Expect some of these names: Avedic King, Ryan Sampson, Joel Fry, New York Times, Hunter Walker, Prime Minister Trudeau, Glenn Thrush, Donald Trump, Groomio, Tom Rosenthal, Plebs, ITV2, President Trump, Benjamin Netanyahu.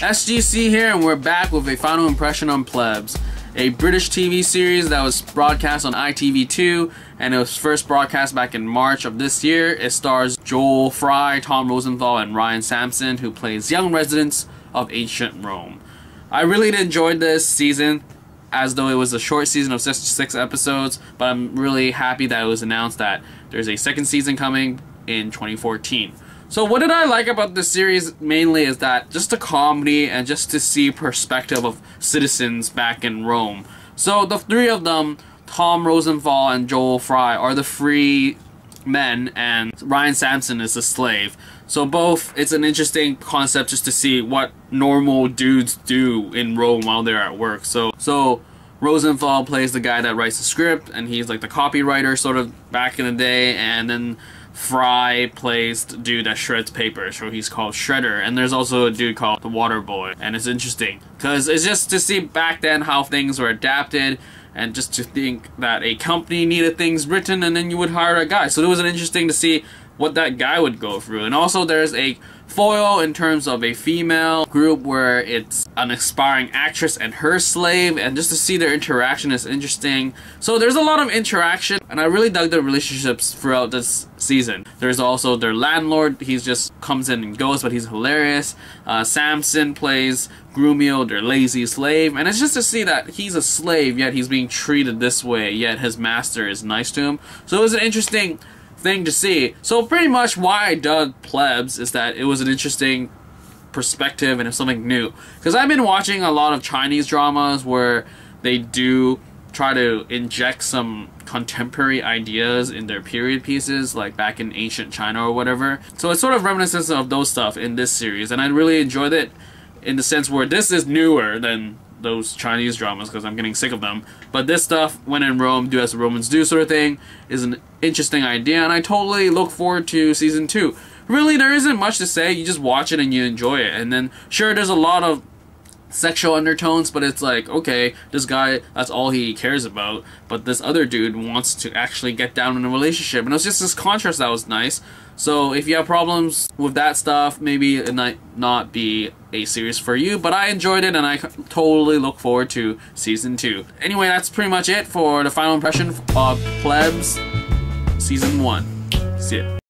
SGC here, and we're back with a final impression on Plebs, a British TV series that was broadcast on ITV2, and it was first broadcast back in March of this year. It stars Joel Fry, Tom Rosenthal, and Ryan Sampson, who plays young residents of ancient Rome. I really enjoyed this season, as though it was a short season of 6 episodes, but I'm really happy that it was announced that there's a second season coming in 2014. So what did I like about this series mainly is that just the comedy and just to see perspective of citizens back in Rome. So the three of them, Tom Rosenthal and Joel Fry, are the free men, and Ryan Sampson is the slave. So both, it's an interesting concept just to see what normal dudes do in Rome while they're at work. So Rosenthal plays the guy that writes the script, and he's like the copywriter sort of back in the day, and then Fry plays the dude that shreds paper, so he's called Shredder. And there's also a dude called the Water Boy, and it's interesting because it's just to see back then how things were adapted, and just to think that a company needed things written and then you would hire a guy. So it was interesting to see what that guy would go through. And also there's a foil in terms of a female group where it's an aspiring actress and her slave, and just to see their interaction is interesting. So there's a lot of interaction, and I really dug the relationships throughout this season. There's also their landlord, he just comes in and goes, but he's hilarious. Samson plays Groomio, their lazy slave, and it's just to see that he's a slave, yet he's being treated this way, yet his master is nice to him. So it was an interesting thing to see. So pretty much why I dug Plebs is that it was an interesting perspective and it's something new, because I've been watching a lot of Chinese dramas where they do try to inject some contemporary ideas in their period pieces, like back in ancient China or whatever. So it's sort of reminiscent of those stuff in this series, and I really enjoyed it in the sense where this is newer than those Chinese dramas, because I'm getting sick of them. But this stuff, when in Rome, do as the Romans do sort of thing, is an interesting idea, and I totally look forward to season 2. Really, there isn't much to say. You just watch it and you enjoy it. And then, sure, there's a lot of sexual undertones, but it's like, okay, this guy, that's all he cares about, but this other dude wants to actually get down in a relationship. And it was just this contrast that was nice. So if you have problems with that stuff, maybe it might not be a series for you, but I enjoyed it and I totally look forward to season 2. Anyway, that's pretty much it for the final impression of Plebs season 1. See ya.